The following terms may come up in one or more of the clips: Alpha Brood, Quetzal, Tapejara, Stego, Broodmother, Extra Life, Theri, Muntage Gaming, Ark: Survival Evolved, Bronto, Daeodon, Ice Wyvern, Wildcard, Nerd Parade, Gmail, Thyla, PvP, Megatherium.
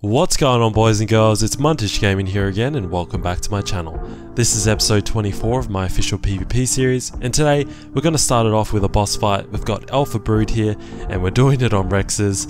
What's going on, boys and girls? It's Muntage Gaming here again, and welcome back to my channel. This is episode 24 of my official PvP series, and today we're going to start it off with a boss fight. We've got Alpha Brood here, and we're doing it on Rexes.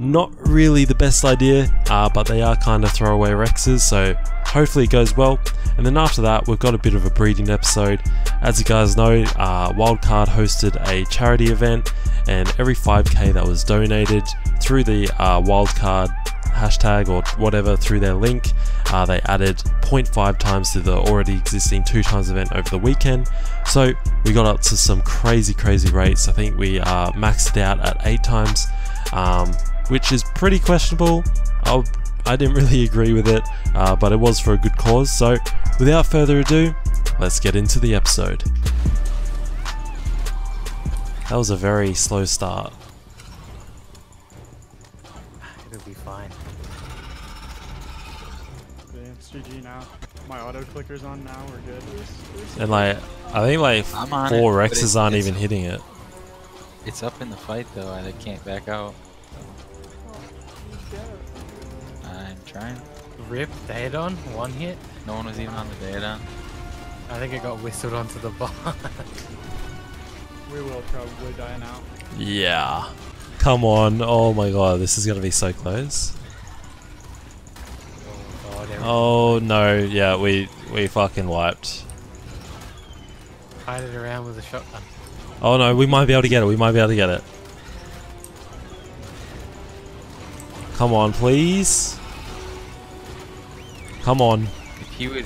Not really the best idea, but they are kind of throwaway Rexes, so hopefully it goes well. And then after that, we've got a bit of a breeding episode. As you guys know, Wildcard hosted a charity event, and every 5k that was donated through the Wildcard hashtag or whatever, through their link, they added 0.5 times to the already existing 2 times event over the weekend. So we got up to some crazy rates. I think we maxed it out at 8 times, which is pretty questionable. I didn't really agree with it, but it was for a good cause. So without further ado, let's get into the episode. That was a very slow start. It'll be fine. Damn, it's GG now. My auto clicker's on now, we're good. And like, I think like 4 Rexes aren't even hitting it. It's up in the fight though, and it can't back out. I'm trying. Rip, Daeodon, 1 hit. No one was even on the Daeodon. I think it got whistled onto the bar. We will probably die now. Yeah. Come on. Oh my god, this is going to be so close. Oh, god, oh no, yeah, we fucking wiped. Hide it around with a shotgun. Oh no, we might be able to get it, we might be able to get it. Come on, please. Come on. If he would...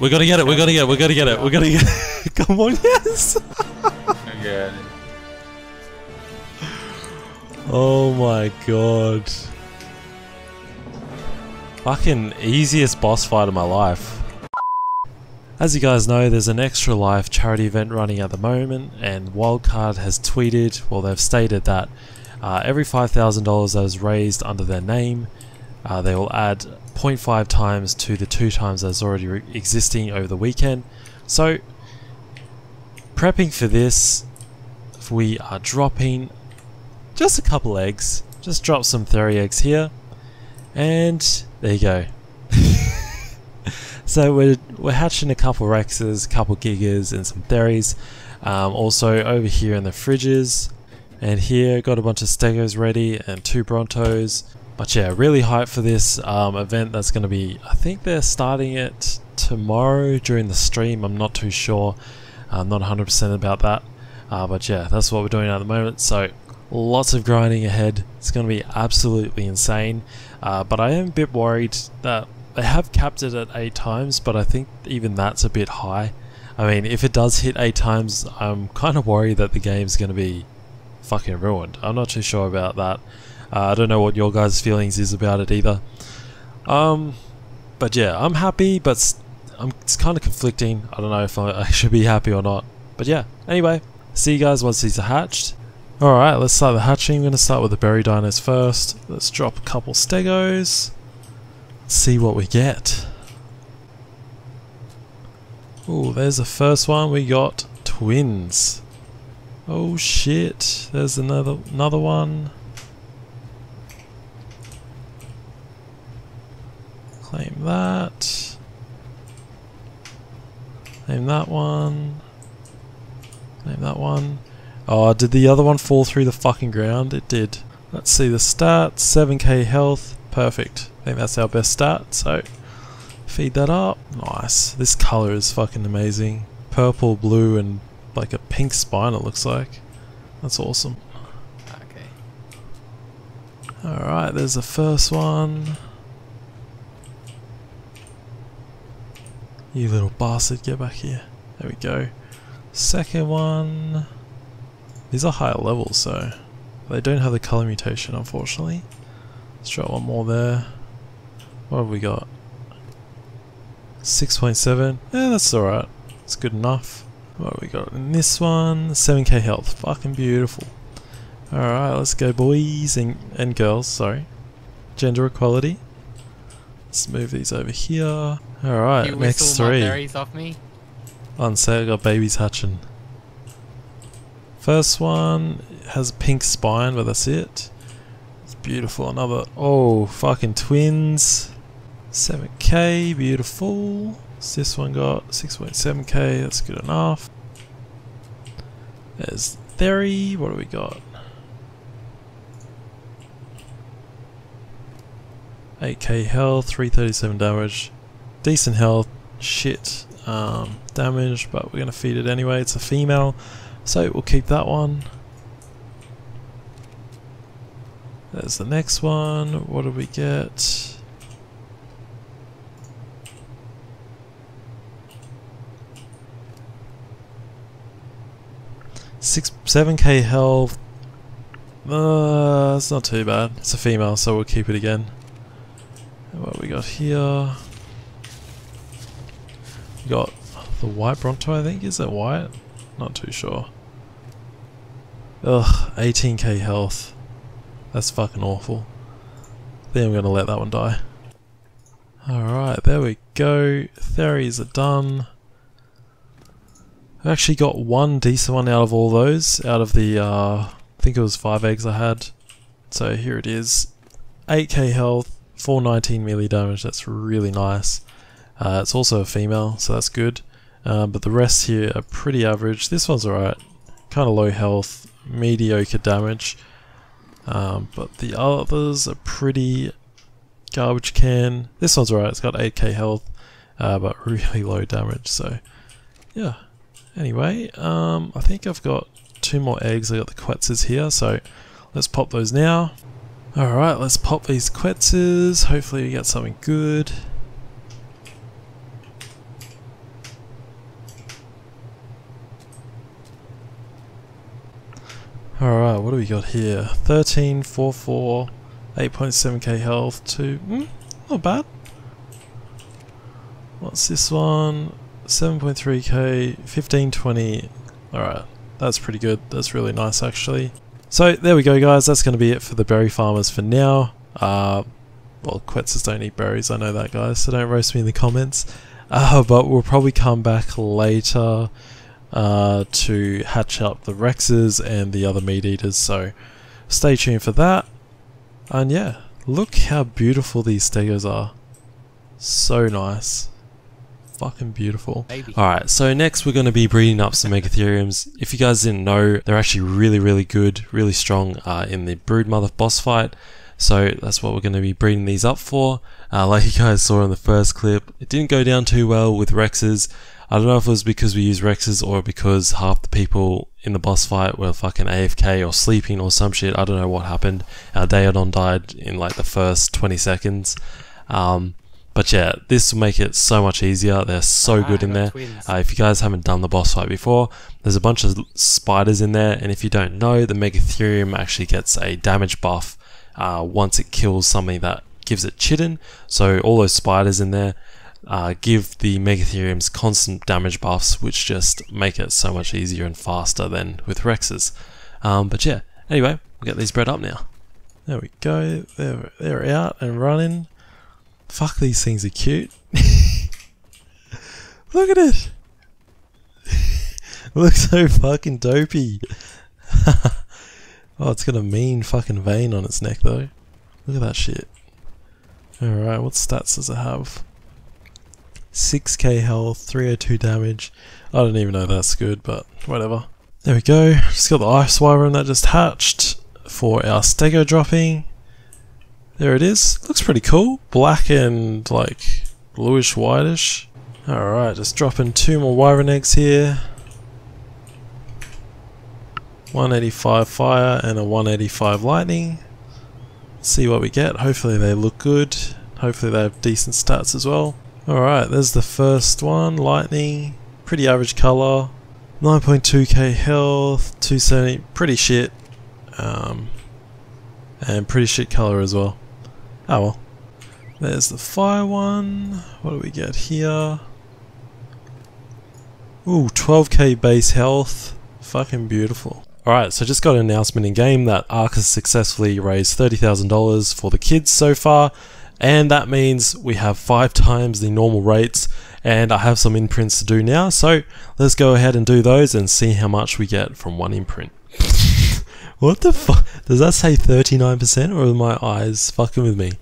We're gonna get it, we're gonna get it, we're gonna get it, we're gonna get it. Come on, yes! I got it. Oh my god. Fucking easiest boss fight of my life. As you guys know, there's an Extra Life charity event running at the moment, and Wildcard has tweeted, well, they've stated that every $5,000 that is raised under their name, they will add 0.5 times to the 2 times that's already existing over the weekend. So, prepping for this, we are dropping just a couple eggs. Just drop some Theri eggs here, and there you go. So we're hatching a couple Rexes, a couple Gigas, and some Theris. Also over here in the fridges, and here got a bunch of Stegos ready and 2 Brontos. But yeah, really hyped for this event that's going to be. I think they're starting it tomorrow during the stream. I'm not too sure. I'm not 100% about that. But yeah, that's what we're doing at the moment. So. Lots of grinding ahead. It's going to be absolutely insane, but I am a bit worried that they have capped it at 8 times, but I think even that's a bit high. I mean, if it does hit 8 times, I'm kind of worried that the game's going to be fucking ruined. I'm not too sure about that. I don't know what your guys' feelings is about it either. But yeah, I'm happy, but it's kind of conflicting. I don't know if I should be happy or not. But yeah, anyway, see you guys once these are hatched. Alright, let's start the hatching. I'm going to start with the berry dinos first. Let's drop a couple Stegos. See what we get. Ooh, there's the first one. We got twins. Oh shit. There's another one. Claim that. Claim that one. Claim that one. Oh, did the other one fall through the fucking ground? It did. Let's see the stats. 7k health. Perfect. I think that's our best stat, so feed that up. Nice. This colour is fucking amazing. Purple, blue, and like a pink spine, it looks like. That's awesome. Okay. Alright, there's the first one. You little bastard, get back here. There we go. Second one. These are higher levels, so they don't have the colour mutation, unfortunately. Let's try one more there. What have we got? 6.7. Yeah, that's alright. It's good enough. What have we got in this one? 7k health. Fucking beautiful. Alright, let's go, boys and girls, sorry. Gender equality. Let's move these over here. Alright, next 3. You whistle my berries off me? On sale, got babies hatching. First one has pink spine, but that's it. Beautiful, another, oh, fucking twins. 7k, beautiful. What's this one got? 6.7k, that's good enough. There's Theory, what do we got? 8k health, 337 damage. Decent health, shit damage, but we're going to feed it anyway. It's a female, so we'll keep that one. There's the next one. What do we get? Seven k health. It's not too bad. It's a female, so we'll keep it again. And what we got here? We got the white Bronto, I think. Is it white? Not too sure. Ugh, 18k health. That's fucking awful. I think I'm going to let that one die. Alright, there we go. Theories are done. I've actually got one decent one out of all those. Out of the, I think it was 5 eggs I had. So here it is. 8k health, 419 melee damage. That's really nice. It's also a female, so that's good. But the rest here are pretty average. This one's alright. Kind of low health, mediocre damage. But the others are pretty garbage can. This one's alright, it's got 8k health, but really low damage, so yeah. Anyway, I think I've got 2 more eggs. I got the Quetzes here, so let's pop those now. Alright, let's pop these Quetzes, hopefully we get something good. Alright, what do we got here? 13, 4, 4, 8.7k health, 2, not bad. What's this one? 7.3k, 15, 20, alright, that's pretty good, that's really nice actually. So there we go guys, that's going to be it for the berry farmers for now. Well, Quetzes don't eat berries, I know that guys, so don't roast me in the comments. But we'll probably come back later to hatch up the Rexes and the other meat eaters, so stay tuned for that. And yeah, look how beautiful these Stegos are. So nice. Fucking beautiful. Alright, so next we're going to be breeding up some Megatheriums. If you guys didn't know, they're actually really, really good, really strong in the Broodmother boss fight. So that's what we're going to be breeding these up for. Like you guys saw in the first clip, it didn't go down too well with Rexes. I don't know if it was because we used Rexes or because half the people in the boss fight were fucking AFK or sleeping or some shit. I don't know what happened. Our Daeodon died in like the first 20 seconds. But yeah, this will make it so much easier. They're so good in there. If you guys haven't done the boss fight before, there's a bunch of spiders in there. And if you don't know, the Megatherium actually gets a damage buff once it kills something that gives it chidden. So all those spiders in there give the Megatheriums constant damage buffs, which just make it so much easier and faster than with Rexes. But yeah, anyway, we'll get these bred up now. There we go. They're out and running. Fuck, these things are cute. Look at it. Looks so fucking dopey. Oh, it's got a mean fucking vein on its neck though. Look at that shit. Alright, what stats does it have? 6k health, 302 damage. I don't even know that's good, but whatever. There we go. Just got the Ice Wyvern that just hatched for our Stego dropping. There it is. Looks pretty cool. Black and like bluish whitish. Alright, just dropping 2 more Wyvern eggs here. 185 fire and a 185 lightning. See what we get. Hopefully they look good. Hopefully they have decent stats as well. Alright, there's the first one. Lightning. Pretty average colour. 9.2k health. 270. Pretty shit. And pretty shit colour as well. Oh well. There's the fire one. What do we get here? Ooh, 12k base health. Fucking beautiful. Alright, so just got an announcement in game that Ark has successfully raised $30,000 for the kids so far. And that means we have 5 times the normal rates. And I have some imprints to do now. So let's go ahead and do those and see how much we get from one imprint. What the fuck? Does that say 39% or are my eyes fucking with me?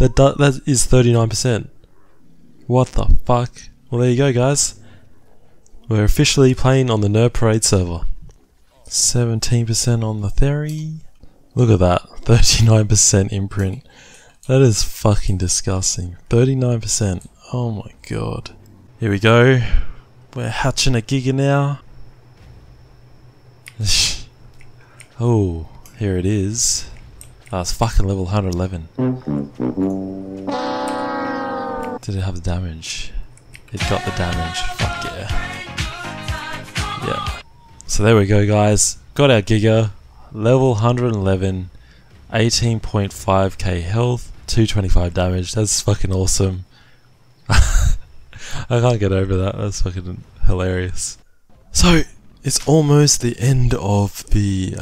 That is 39%. What the fuck? Well, there you go, guys. We're officially playing on the Nerd Parade server. 17% on the Theory. Look at that. 39% imprint. That is fucking disgusting. 39%. Oh my god. Here we go. We're hatching a giga now. Oh, here it is. Oh, it's fucking level 111. Did it have the damage? It got the damage. Fuck yeah. Yeah. So there we go, guys. Got our Giga. Level 111. 18.5k health. 225 damage. That's fucking awesome. I can't get over that. That's fucking hilarious. So, it's almost the end of the...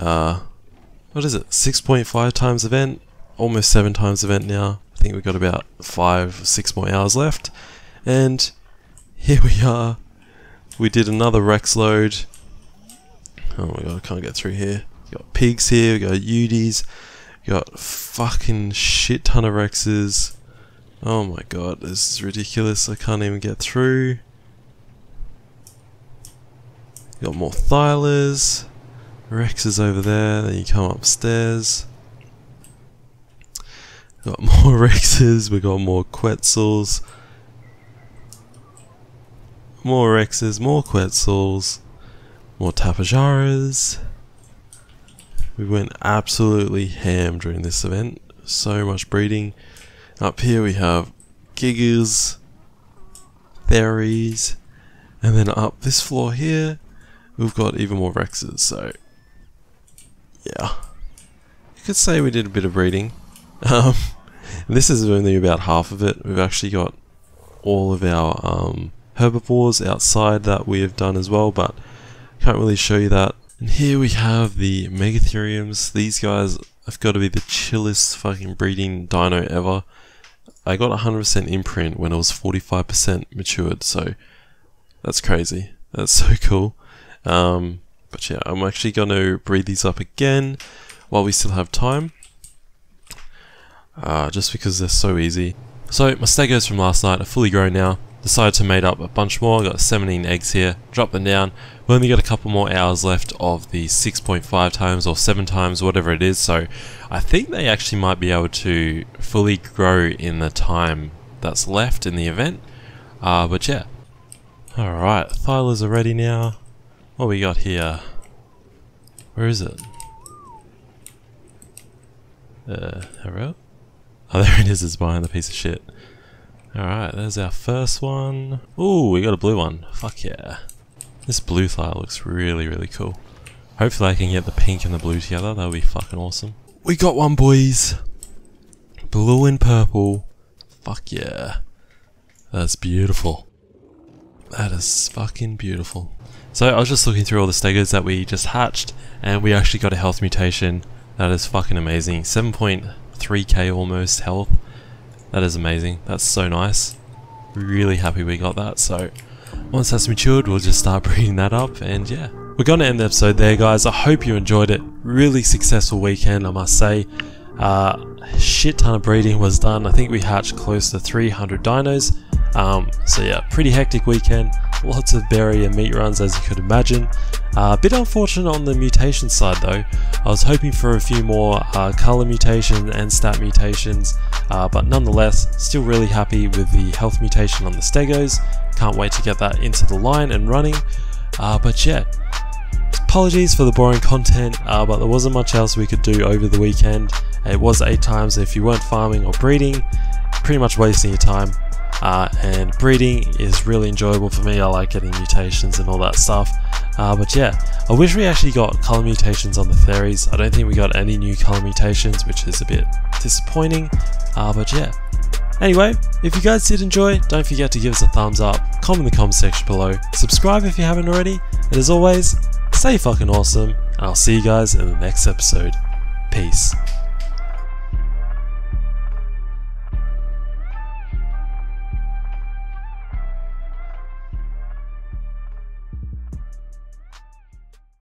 what is it? 6.5 times event, almost 7 times event now. I think we've got about 5 or 6 more hours left, and here we are. We did another Rex load. Oh my god, I can't get through here. We got pigs here, we got UDs, we got fucking shit ton of Rexes. Oh my god, this is ridiculous. I can't even get through. We got more Thylas. Rex is over there, then you come upstairs. Got more Rexes, we got more Quetzals. More Rexes, more Quetzals, more Tapajaras. We went absolutely ham during this event. So much breeding. Up here we have Gigas, Theries, and then up this floor here, we've got even more Rexes, so... yeah, you could say we did a bit of breeding. This is only about half of it. We've actually got all of our herbivores outside that we have done as well, but can't really show you that. And here we have the Megatheriums. These guys have got to be the chillest fucking breeding dino ever. I got 100% imprint when I was 45% matured, so that's crazy. That's so cool. But yeah, I'm actually going to breed these up again while we still have time, just because they're so easy. So my stegos from last night are fully grown now. Decided to mate up a bunch more. I got 17 eggs here, drop them down. We only got a couple more hours left of the 6.5 times or 7 times, whatever it is, so I think they actually might be able to fully grow in the time that's left in the event, but yeah. Alright, Thylas are ready now. What we got here? Where is it? Hello? Oh, there it is. It's behind the piece of shit. Alright, there's our first one. Ooh, we got a blue one. Fuck yeah. This blue Thyla looks really, really cool. Hopefully I can get the pink and the blue together. That'll be fucking awesome. We got one, boys. Blue and purple. Fuck yeah. That's beautiful. That is fucking beautiful. So I was just looking through all the stegos that we just hatched, and we actually got a health mutation. That is fucking amazing. 7.3k almost health. That is amazing. That's so nice. Really happy we got that. So once that's matured, we'll just start breeding that up, and yeah. We're going to end the episode there, guys. I hope you enjoyed it. Really successful weekend, I must say. Shit ton of breeding was done. I think we hatched close to 300 dinos. So yeah, pretty hectic weekend. Lots of berry and meat runs, as you could imagine. A bit unfortunate on the mutation side though. I was hoping for a few more colour mutation and stat mutations, but nonetheless, still really happy with the health mutation on the stegos. Can't wait to get that into the line and running. But yeah, apologies for the boring content, but there wasn't much else we could do over the weekend. It was 8 times. If you weren't farming or breeding, pretty much wasting your time. And breeding is really enjoyable for me. I like getting mutations and all that stuff, but yeah, I wish we actually got colour mutations on the Theries. I don't think we got any new colour mutations, which is a bit disappointing, but yeah. Anyway, if you guys did enjoy, don't forget to give us a thumbs up, comment in the comment section below, subscribe if you haven't already, and as always, stay fucking awesome, and I'll see you guys in the next episode. Peace.